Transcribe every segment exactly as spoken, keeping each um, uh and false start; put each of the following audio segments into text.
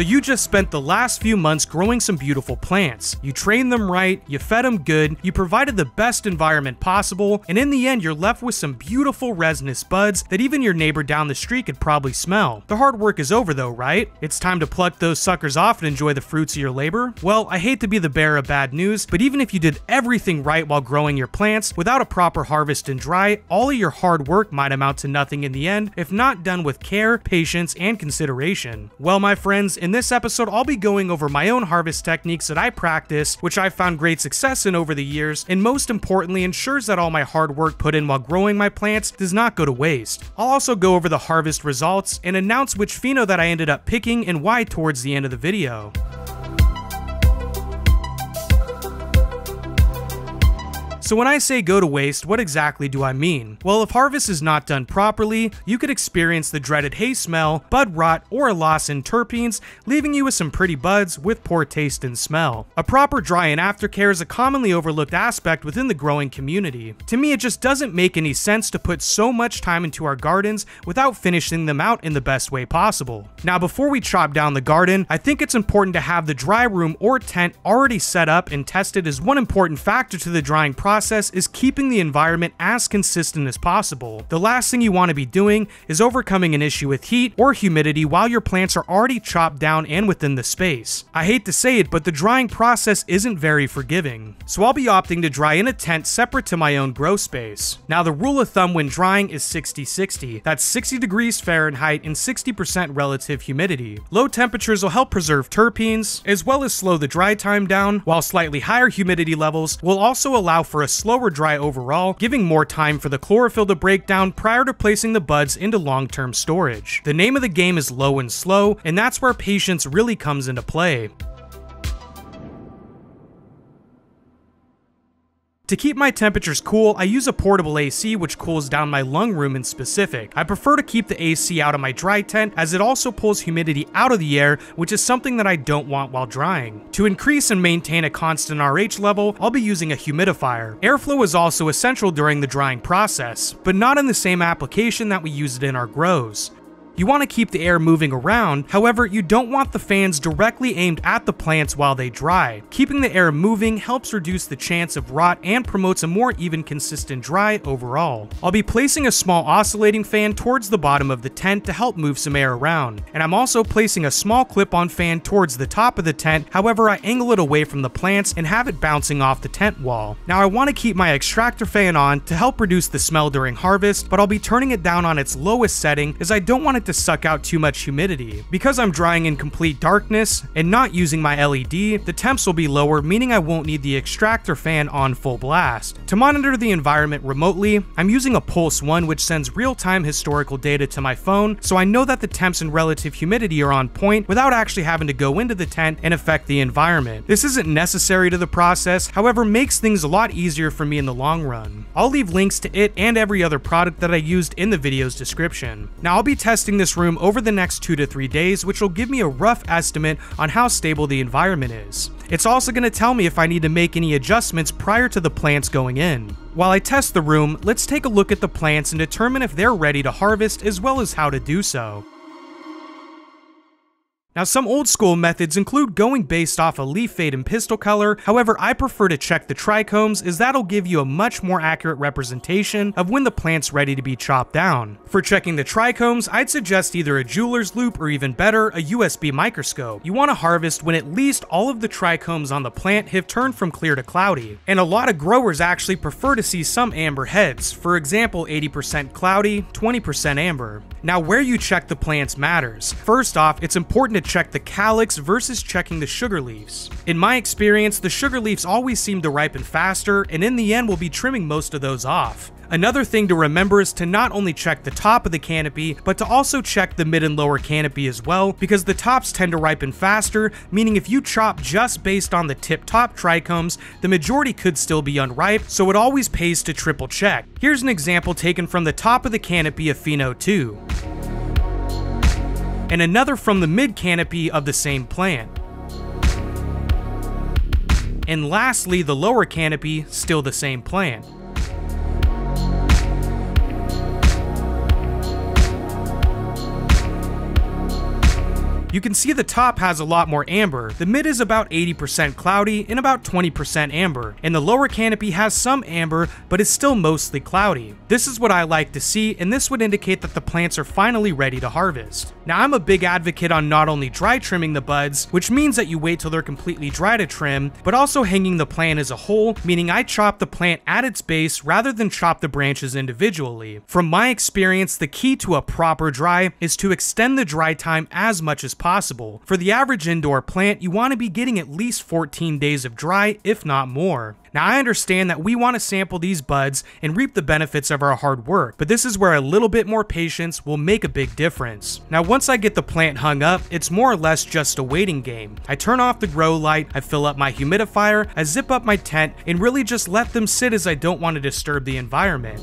So you just spent the last few months growing some beautiful plants. You trained them right, you fed them good, you provided the best environment possible, and in the end you're left with some beautiful resinous buds that even your neighbor down the street could probably smell. The hard work is over though, right? It's time to pluck those suckers off and enjoy the fruits of your labor? Well, I hate to be the bearer of bad news, but even if you did everything right while growing your plants, without a proper harvest and dry, all of your hard work might amount to nothing in the end if not done with care, patience, and consideration. Well, my friends, in this episode I'll be going over my own harvest techniques that I practice, which I've found great success in over the years, and most importantly ensures that all my hard work put in while growing my plants does not go to waste. I'll also go over the harvest results and announce which pheno that I ended up picking and why towards the end of the video. So when I say go to waste, what exactly do I mean? Well, if harvest is not done properly, you could experience the dreaded hay smell, bud rot, or a loss in terpenes, leaving you with some pretty buds with poor taste and smell. A proper dry and aftercare is a commonly overlooked aspect within the growing community. To me, it just doesn't make any sense to put so much time into our gardens without finishing them out in the best way possible. Now, before we chop down the garden, I think it's important to have the dry room or tent already set up and tested, as one important factor to the drying process is keeping the environment as consistent as possible. The last thing you want to be doing is overcoming an issue with heat or humidity while your plants are already chopped down and within the space. I hate to say it, but the drying process isn't very forgiving. So I'll be opting to dry in a tent separate to my own grow space. Now, the rule of thumb when drying is sixty sixty. That's sixty degrees Fahrenheit and sixty percent relative humidity. Low temperatures will help preserve terpenes as well as slow the dry time down, while slightly higher humidity levels will also allow for a slower dry overall, giving more time for the chlorophyll to break down prior to placing the buds into long-term storage. The name of the game is low and slow, and that's where patience really comes into play. To keep my temperatures cool, I use a portable A C which cools down my lung room in specific. I prefer to keep the A C out of my dry tent, as it also pulls humidity out of the air, which is something that I don't want while drying. To increase and maintain a constant R H level, I'll be using a humidifier. Airflow is also essential during the drying process, but not in the same application that we use it in our grows. You want to keep the air moving around, however, you don't want the fans directly aimed at the plants while they dry. Keeping the air moving helps reduce the chance of rot and promotes a more even, consistent dry overall. I'll be placing a small oscillating fan towards the bottom of the tent to help move some air around, and I'm also placing a small clip-on fan towards the top of the tent, however, I angle it away from the plants and have it bouncing off the tent wall. Now, I want to keep my extractor fan on to help reduce the smell during harvest, but I'll be turning it down on its lowest setting as I don't want it to to suck out too much humidity. Because I'm drying in complete darkness and not using my L E D, the temps will be lower, meaning I won't need the extractor fan on full blast. To monitor the environment remotely, I'm using a Pulse One which sends real-time historical data to my phone, so I know that the temps and relative humidity are on point without actually having to go into the tent and affect the environment. This isn't necessary to the process, however makes things a lot easier for me in the long run. I'll leave links to it and every other product that I used in the video's description. Now, I'll be testing this room over the next two to three days, which will give me a rough estimate on how stable the environment is. It's also going to tell me if I need to make any adjustments prior to the plants going in. While I test the room, let's take a look at the plants and determine if they're ready to harvest, as well as how to do so. Now, some old school methods include going based off a leaf fade and pistil color, however I prefer to check the trichomes, as that'll give you a much more accurate representation of when the plant's ready to be chopped down. For checking the trichomes, I'd suggest either a jeweler's loop or, even better, a U S B microscope. You want to harvest when at least all of the trichomes on the plant have turned from clear to cloudy, and a lot of growers actually prefer to see some amber heads, for example eighty percent cloudy, twenty percent amber. Now, where you check the plants matters. First off, it's important to check the calyx versus checking the sugar leaves. In my experience, the sugar leaves always seem to ripen faster, and in the end we'll be trimming most of those off. Another thing to remember is to not only check the top of the canopy, but to also check the mid and lower canopy as well, because the tops tend to ripen faster, meaning if you chop just based on the tip top trichomes, the majority could still be unripe, so it always pays to triple check. Here's an example taken from the top of the canopy of pheno two. And another from the mid-canopy of the same plant. And lastly, the lower canopy, still the same plant. You can see the top has a lot more amber, the mid is about eighty percent cloudy and about twenty percent amber, and the lower canopy has some amber but is still mostly cloudy. This is what I like to see, and this would indicate that the plants are finally ready to harvest. Now, I'm a big advocate on not only dry trimming the buds, which means that you wait till they're completely dry to trim, but also hanging the plant as a whole, meaning I chop the plant at its base rather than chop the branches individually. From my experience, the key to a proper dry is to extend the dry time as much as possible. For the average indoor plant, you want to be getting at least fourteen days of dry, if not more. Now, I understand that we want to sample these buds and reap the benefits of our hard work, but this is where a little bit more patience will make a big difference. Now, once I get the plant hung up, it's more or less just a waiting game. I turn off the grow light, I fill up my humidifier, I zip up my tent, and really just let them sit as I don't want to disturb the environment.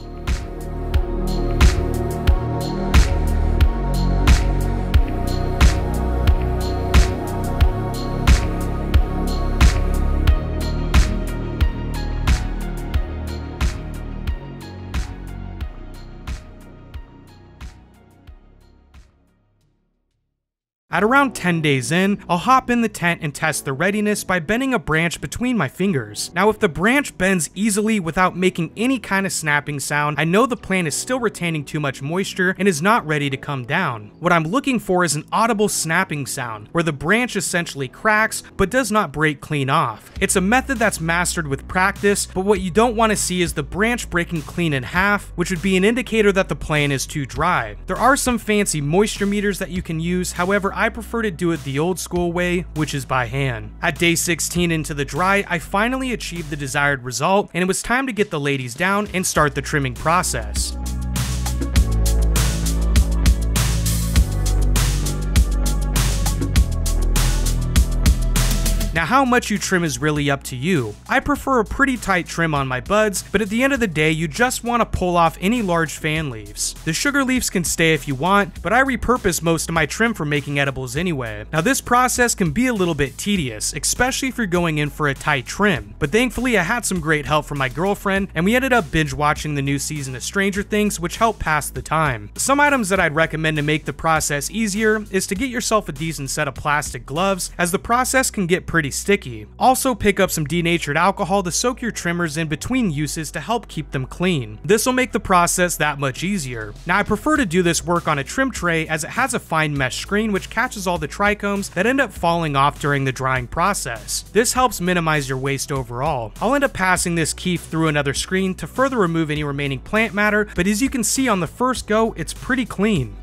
At around ten days in, I'll hop in the tent and test the readiness by bending a branch between my fingers. Now, if the branch bends easily without making any kind of snapping sound, I know the plant is still retaining too much moisture and is not ready to come down. What I'm looking for is an audible snapping sound, where the branch essentially cracks but does not break clean off. It's a method that's mastered with practice, but what you don't want to see is the branch breaking clean in half, which would be an indicator that the plant is too dry. There are some fancy moisture meters that you can use, however, I prefer to do it the old school way, which is by hand. At day sixteen into the dry, I finally achieved the desired result, and it was time to get the ladies down and start the trimming process. Now, how much you trim is really up to you. I prefer a pretty tight trim on my buds, but at the end of the day, you just want to pull off any large fan leaves. The sugar leaves can stay if you want, but I repurpose most of my trim for making edibles anyway. Now, this process can be a little bit tedious, especially if you're going in for a tight trim, but thankfully I had some great help from my girlfriend, and we ended up binge watching the new season of Stranger Things, which helped pass the time. Some items that I'd recommend to make the process easier is to get yourself a decent set of plastic gloves, as the process can get pretty sticky. Also, pick up some denatured alcohol to soak your trimmers in between uses to help keep them clean. This will make the process that much easier. Now, I prefer to do this work on a trim tray, as it has a fine mesh screen which catches all the trichomes that end up falling off during the drying process. This helps minimize your waste overall. I'll end up passing this keef through another screen to further remove any remaining plant matter, but as you can see on the first go, it's pretty clean.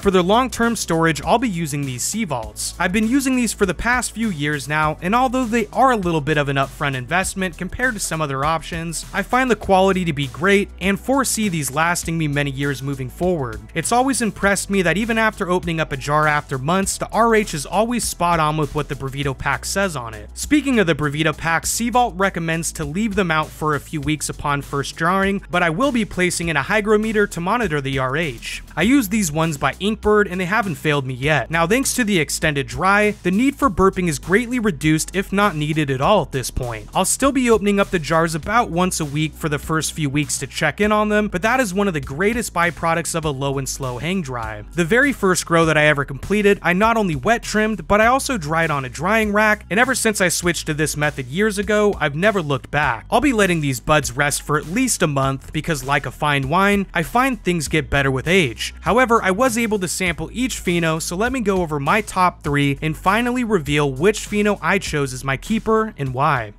For their long-term storage, I'll be using these Cvaults. I've been using these for the past few years now, and although they are a little bit of an upfront investment compared to some other options, I find the quality to be great and foresee these lasting me many years moving forward. It's always impressed me that even after opening up a jar after months, the R H is always spot on with what the Broveda pack says on it. Speaking of the Broveda pack, Cvault recommends to leave them out for a few weeks upon first jarring, but I will be placing in a hygrometer to monitor the R H. I use these ones by Inc Bird, and they haven't failed me yet. Now, thanks to the extended dry, the need for burping is greatly reduced, if not needed at all at this point. I'll still be opening up the jars about once a week for the first few weeks to check in on them, but that is one of the greatest byproducts of a low and slow hang dry. The very first grow that I ever completed, I not only wet trimmed, but I also dried on a drying rack, and ever since I switched to this method years ago, I've never looked back. I'll be letting these buds rest for at least a month because, like a fine wine, I find things get better with age. However, I was able to to sample each pheno, so let me go over my top three and finally reveal which pheno I chose as my keeper and why.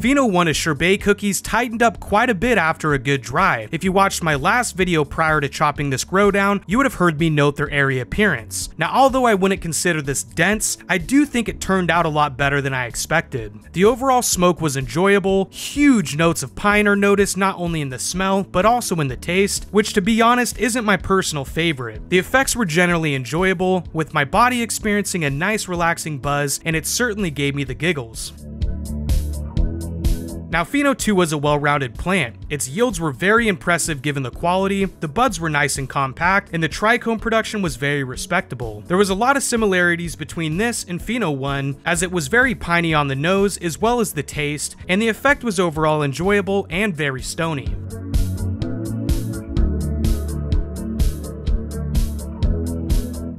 Pheno one is Sherbet cookies tightened up quite a bit after a good dry. If you watched my last video prior to chopping this grow down, you would have heard me note their airy appearance. Now, although I wouldn't consider this dense, I do think it turned out a lot better than I expected. The overall smoke was enjoyable, huge notes of pine are noticed not only in the smell, but also in the taste, which to be honest isn't my personal favorite. The effects were generally enjoyable, with my body experiencing a nice relaxing buzz, and it certainly gave me the giggles. Now, Pheno two was a well-rounded plant. Its yields were very impressive given the quality, the buds were nice and compact, and the trichome production was very respectable. There was a lot of similarities between this and Pheno one, as it was very piney on the nose as well as the taste, and the effect was overall enjoyable and very stony.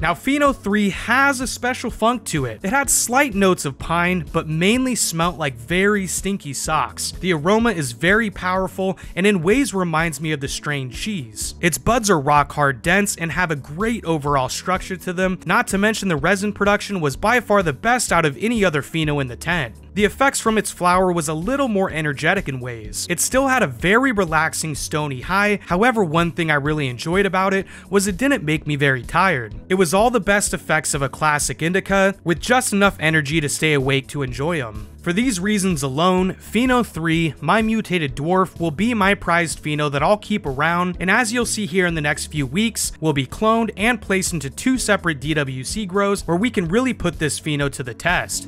Now, Pheno three has a special funk to it. It had slight notes of pine, but mainly smelt like very stinky socks. The aroma is very powerful and in ways reminds me of the strain cheese. Its buds are rock hard, dense, and have a great overall structure to them, not to mention the resin production was by far the best out of any other Pheno in the tent. The effects from its flower was a little more energetic in ways. It still had a very relaxing stony high, however one thing I really enjoyed about it was it didn't make me very tired. It was all the best effects of a classic indica, with just enough energy to stay awake to enjoy them. For these reasons alone, Pheno three, my mutated dwarf, will be my prized Pheno that I'll keep around, and as you'll see here in the next few weeks, will be cloned and placed into two separate D W C grows where we can really put this Pheno to the test.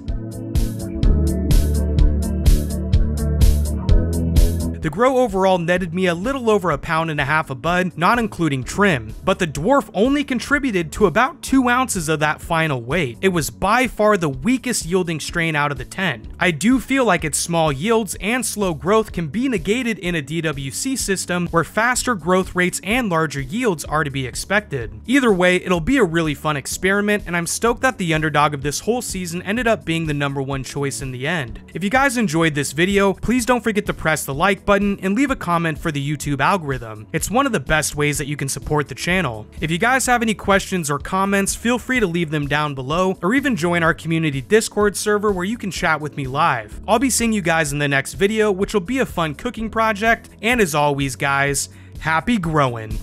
The grow overall netted me a little over a pound and a half a bud, not including trim, but the dwarf only contributed to about two ounces of that final weight. It was by far the weakest yielding strain out of the ten. I do feel like its small yields and slow growth can be negated in a D W C system where faster growth rates and larger yields are to be expected. Either way, it'll be a really fun experiment, and I'm stoked that the underdog of this whole season ended up being the number one choice in the end. If you guys enjoyed this video, please don't forget to press the like button Button and leave a comment for the YouTube algorithm. It's one of the best ways that you can support the channel. If you guys have any questions or comments, feel free to leave them down below, or even join our community Discord server where you can chat with me live. I'll be seeing you guys in the next video, which will be a fun cooking project, and as always guys, happy growing!